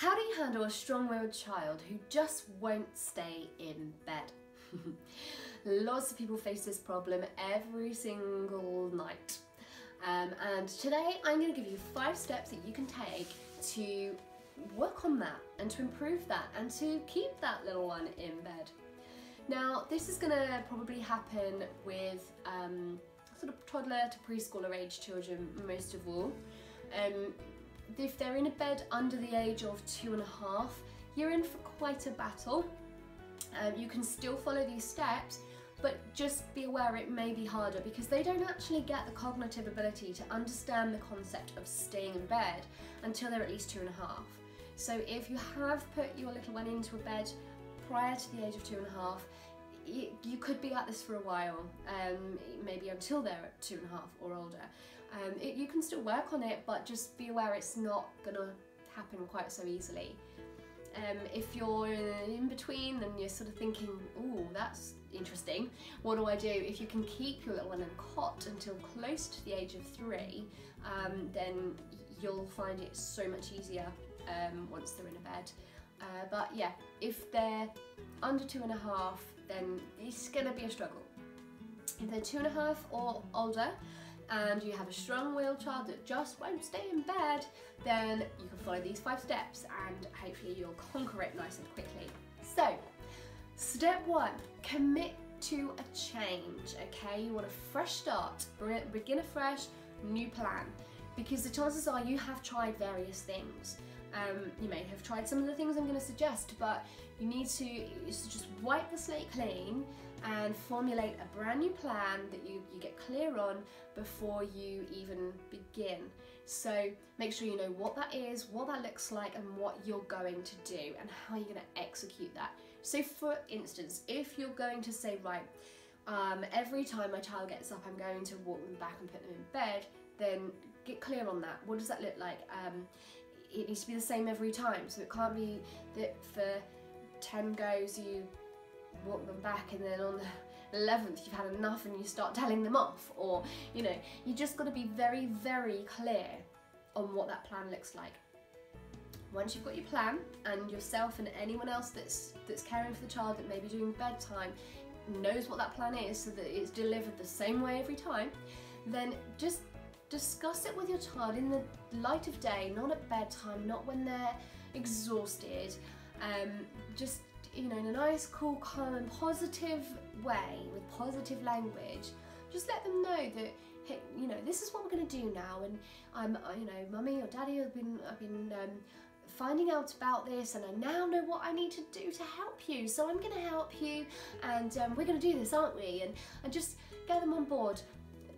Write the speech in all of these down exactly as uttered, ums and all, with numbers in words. How do you handle a strong-willed child who just won't stay in bed? Lots of people face this problem every single night. Um, and today I'm going to give you five steps that you can take to work on that and to improve that and to keep that little one in bed. Now, this is going to probably happen with um, sort of toddler to preschooler age children most of all. Um, If they're in a bed under the age of two and a half, you're in for quite a battle. Um, you can still follow these steps, but just be aware it may be harder because they don't actually get the cognitive ability to understand the concept of staying in bed until they're at least two and a half. So if you have put your little one into a bed prior to the age of two and a half, you, you could be at this for a while, um, maybe until they're two and a half or older. Um, it, you can still work on it, but just be aware it's not going to happen quite so easily. Um, if you're in between and you're sort of thinking, oh, that's interesting, what do I do? If you can keep your little one in a cot until close to the age of three, um, then you'll find it so much easier um, once they're in a bed. Uh, but yeah, if they're under two and a half, then it's going to be a struggle. If they're two and a half or older, and you have a strong-willed child that just won't stay in bed, then you can follow these five steps and hopefully you'll conquer it nice and quickly. So, step one, commit to a change, okay? You want a fresh start, begin afresh, new plan, because the chances are you have tried various things. Um, you may have tried some of the things I'm going to suggest, but you need to just wipe the slate clean and formulate a brand new plan that you, you get clear on before you even begin. So make sure you know what that is, what that looks like, and what you're going to do and how you're going to execute that. So for instance, if you're going to say, right, um, every time my child gets up, I'm going to walk them back and put them in bed, then get clear on that. What does that look like? Um, it needs to be the same every time, so it can't be that for ten goes you walk them back and then on the eleventh you've had enough and you start telling them off, or you know, you just got to be very very clear on what that plan looks like. Once you've got your plan, and yourself and anyone else that's that's caring for the child that may be doing bedtime knows what that plan is so that it's delivered the same way every time, then just discuss it with your child in the light of day, not at bedtime, not when they're exhausted, um, just you know, in a nice, cool, calm and positive way, with positive language. Just let them know that, hey, you know, this is what we're going to do now, and I'm, you know, mummy or daddy, I've been, I've been um, finding out about this, and I now know what I need to do to help you, so I'm going to help you, and um, we're going to do this, aren't we? And, and just get them on board.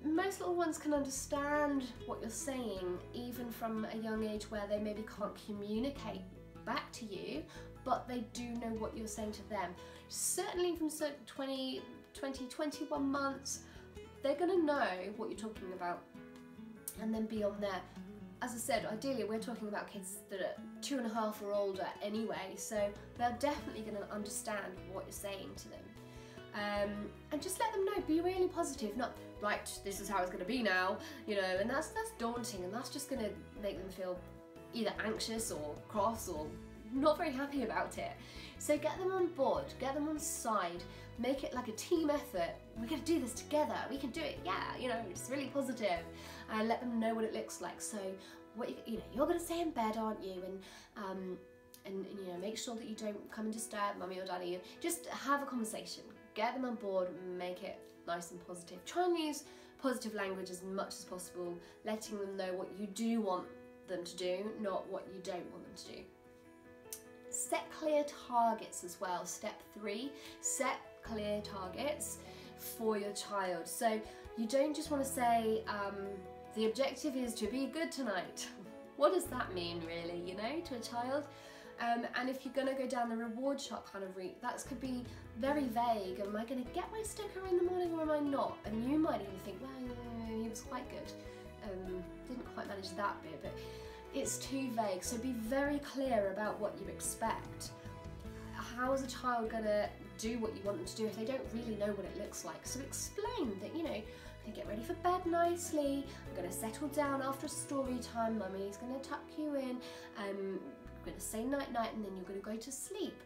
Most little ones can understand what you're saying, even from a young age where they maybe can't communicate back to you, but they do know what you're saying to them. Certainly from twenty, twenty, twenty-one months, they're going to know what you're talking about, and then beyond there. As I said, ideally we're talking about kids that are two and a half or older anyway, so they're definitely going to understand what you're saying to them. Um, and just let them know, be really positive, not right, this is how it's going to be now, you know, and that's that's daunting, and that's just going to make them feel either anxious or cross or not very happy about it. So get them on board, get them on side, make it like a team effort. We're going to do this together, we can do it, yeah, you know, it's really positive, and let them know what it looks like. So what you, you know, you're going to stay in bed, aren't you, and um and you know, make sure that you don't come and disturb mummy or daddy. Just have a conversation. Get them on board, make it nice and positive. Try and use positive language as much as possible, letting them know what you do want them to do, not what you don't want them to do. Set clear targets as well. Step three, set clear targets for your child. So you don't just want to say, um, the objective is to be good tonight. What does that mean really, you know, to a child? Um, and if you're going to go down the reward shop kind of route, that could be very vague. Am I going to get my sticker in the morning or am I not? And you might even think, well, he was quite good. Um, didn't quite manage that bit, but it's too vague. So be very clear about what you expect. How is a child going to do what you want them to do if they don't really know what it looks like? So explain that, you know, I'm going to get ready for bed nicely. I'm going to settle down after story time. Mummy's going to tuck you in. Um, Going to say night-night and then you're going to go to sleep.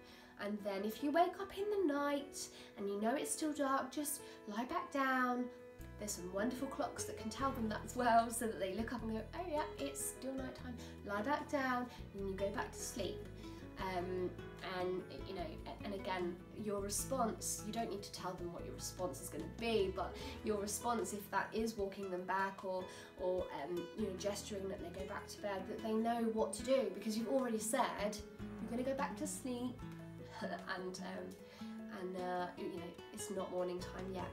And then if you wake up in the night and you know it's still dark, just lie back down. There's some wonderful clocks that can tell them that as well, so that they look up and go, oh yeah, it's still night time. Lie back down and you go back to sleep. Um, and you know, and again, your response, you don't need to tell them what your response is going to be, but your response, if that is walking them back or, or um, you know, gesturing that they go back to bed, that they know what to do, because you've already said you're going to go back to sleep, and um, and uh, you know, it's not morning time yet.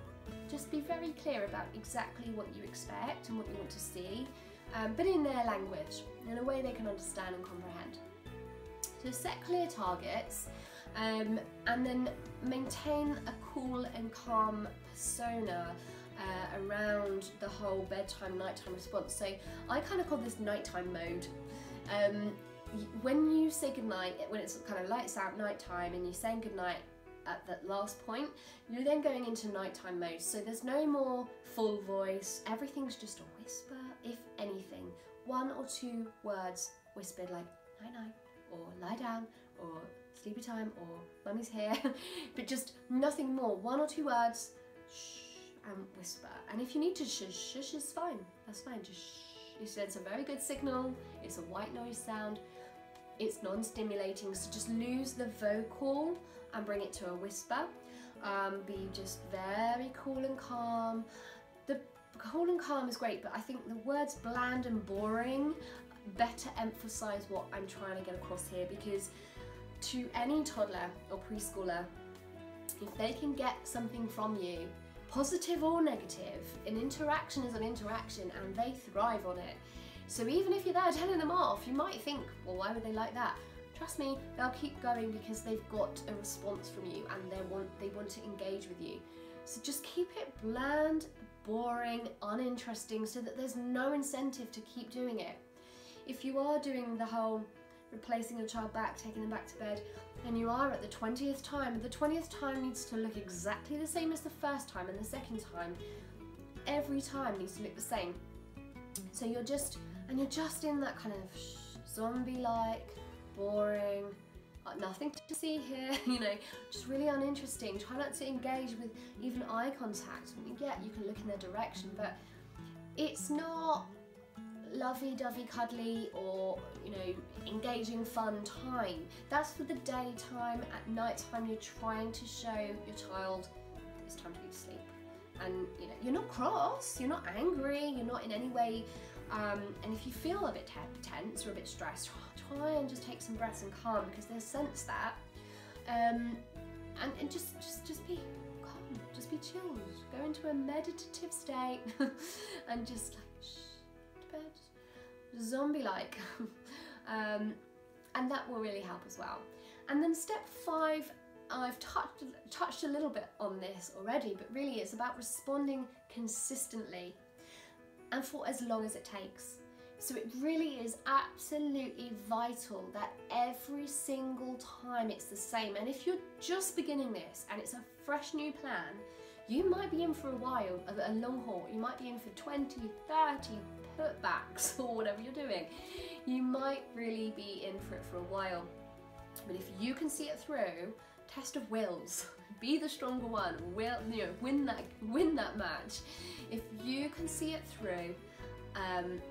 Just be very clear about exactly what you expect and what you want to see, um, but in their language, in a way they can understand and comprehend. So set clear targets, um, and then maintain a cool and calm persona uh, around the whole bedtime, nighttime response. So I kind of call this nighttime mode. Um, when you say goodnight, when it's kind of lights out nighttime and you're saying goodnight at that last point, you're then going into nighttime mode. So there's no more full voice, everything's just a whisper, if anything. One or two words whispered, like night night, or lie down, or sleepy time, or mummy's here, but just nothing more. One or two words, shh, and whisper. And if you need to shush, shush is fine, that's fine, just shh. It's a very good signal, it's a white noise sound, it's non-stimulating, so just lose the vocal and bring it to a whisper. Um, be just very cool and calm. The cool and calm is great, but I think the words bland and boring better emphasize what I'm trying to get across here, because to any toddler or preschooler, if they can get something from you, positive or negative, an interaction is an interaction and they thrive on it. So even if you're there telling them off, you might think, well, why would they like that? Trust me, they'll keep going because they've got a response from you and they want, they want to engage with you. So just keep it bland, boring, uninteresting, so that there's no incentive to keep doing it. If you are doing the whole replacing your child back, taking them back to bed, and you are at the twentieth time, the twentieth time needs to look exactly the same as the first time and the second time. Every time needs to look the same. So you're just, and you're just in that kind of zombie-like, boring, nothing to see here, you know, just really uninteresting. Try not to engage with even eye contact. Yeah, you can look in their direction, but it's not lovey-dovey cuddly or, you know, engaging fun time. That's for the daytime. At night time you're trying to show your child it's time to go to sleep. And you know, you're not cross, you're not angry, you're not in any way, um, and if you feel a bit tense or a bit stressed, try and just take some breaths and calm, because they sense that. Um, and, and just, just, just be calm, just be chilled. Go into a meditative state and just like, zombie-like, um, and that will really help as well. And then step five, I've touched, touched a little bit on this already, but really it's about responding consistently and for as long as it takes. So it really is absolutely vital that every single time it's the same. And if you're just beginning this and it's a fresh new plan, you might be in for a while, a long haul. You might be in for twenty, thirty, putbacks or whatever you're doing. You might really be in for it for a while, but if you can see it through, test of wills, be the stronger one, will, you know, win that win that match. If you can see it through um,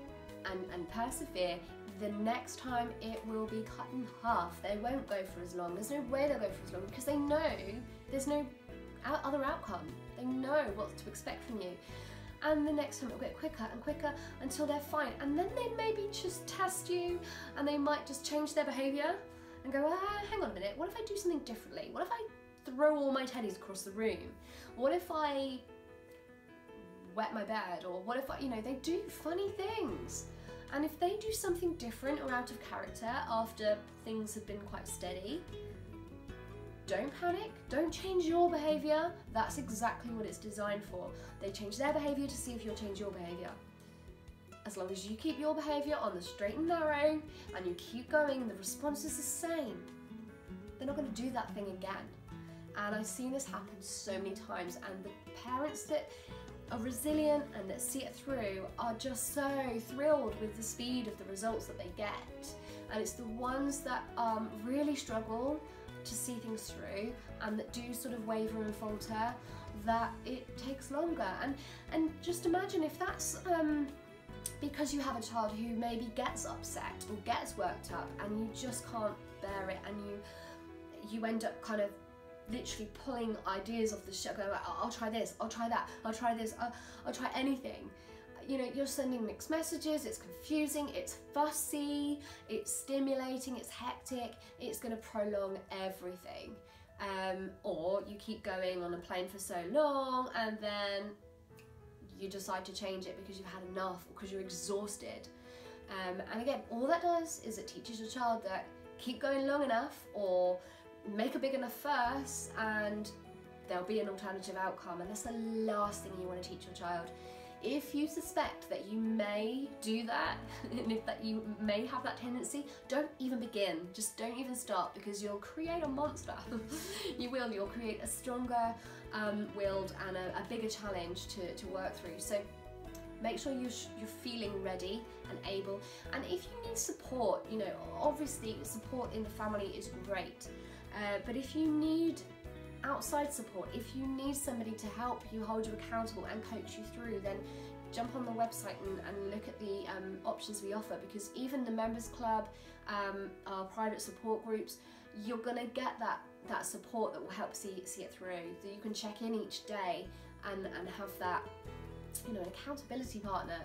and, and persevere, the next time it will be cut in half. They won't go for as long. There's no way they'll go for as long, because they know there's no other outcome. They know what to expect from you. And the next time it'll get quicker and quicker until they're fine. And then they maybe just test you, and they might just change their behaviour and go, ah, hang on a minute, what if I do something differently? What if I throw all my teddies across the room? What if I wet my bed? Or what if I, you know, they do funny things. And if they do something different or out of character after things have been quite steady, don't panic, don't change your behaviour. That's exactly what it's designed for. They change their behaviour to see if you'll change your behaviour. As long as you keep your behaviour on the straight and narrow and you keep going, the response is the same. They're not going to do that thing again. And I've seen this happen so many times, and the parents that are resilient and that see it through are just so thrilled with the speed of the results that they get. and it's the ones that um, really struggle to see things through and that do sort of waver and falter that it takes longer. And and just imagine if that's um, because you have a child who maybe gets upset or gets worked up and you just can't bear it, and you you end up kind of literally pulling ideas off the shelf, going, I'll, I'll try this, I'll try that, I'll try this, I'll, I'll try anything. You know, you're sending mixed messages, it's confusing, it's fussy, it's stimulating, it's hectic, it's going to prolong everything. Um, or you keep going on a plane for so long and then you decide to change it because you've had enough or because you're exhausted. Um, and again, all that does is it teaches your child that keep going long enough or make a big enough fuss and there'll be an alternative outcome, and that's the last thing you want to teach your child. If you suspect that you may do that, and if that you may have that tendency, don't even begin. Just don't even start, because you'll create a monster. You will, you'll create a stronger um, willed and a, a bigger challenge to, to work through. So make sure you're, you're feeling ready and able. And if you need support, you know, obviously support in the family is great. Uh, but if you need outside support, if you need somebody to help you, hold you accountable and coach you through, then jump on the website and, and look at the um, options we offer, because even the members club, um, our private support groups, you're going to get that, that support that will help see, see it through. So you can check in each day and, and have that, you know, an accountability partner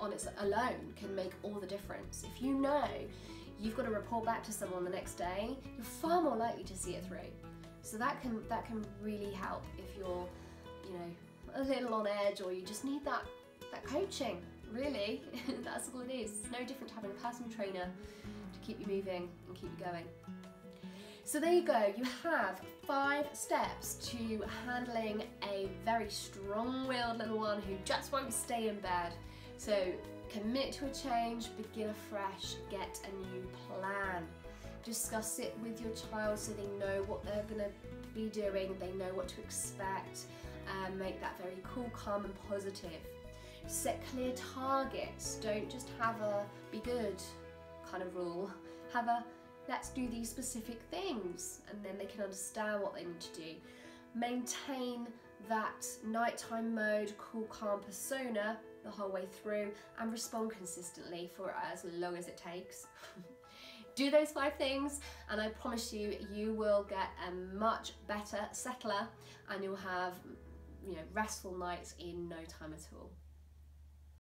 on its alone can make all the difference. If you know you've got to report back to someone the next day, you're far more likely to see it through. So that can that can really help if you're, you know, a little on edge, or you just need that that coaching. Really, that's all it is. It's no different to having a personal trainer to keep you moving and keep you going. So there you go. You have five steps to handling a very strong-willed little one who just won't stay in bed. So commit to a change, begin afresh, get a new plan. Discuss it with your child so they know what they're going to be doing, they know what to expect, and um, make that very cool, calm and positive. Set clear targets. Don't just have a be good kind of rule. Have a let's do these specific things, and then they can understand what they need to do. Maintain that nighttime mode, cool, calm persona the whole way through, and respond consistently for as long as it takes. Do those five things, and I promise you, you will get a much better settler, and you'll have, you know, restful nights in no time at all.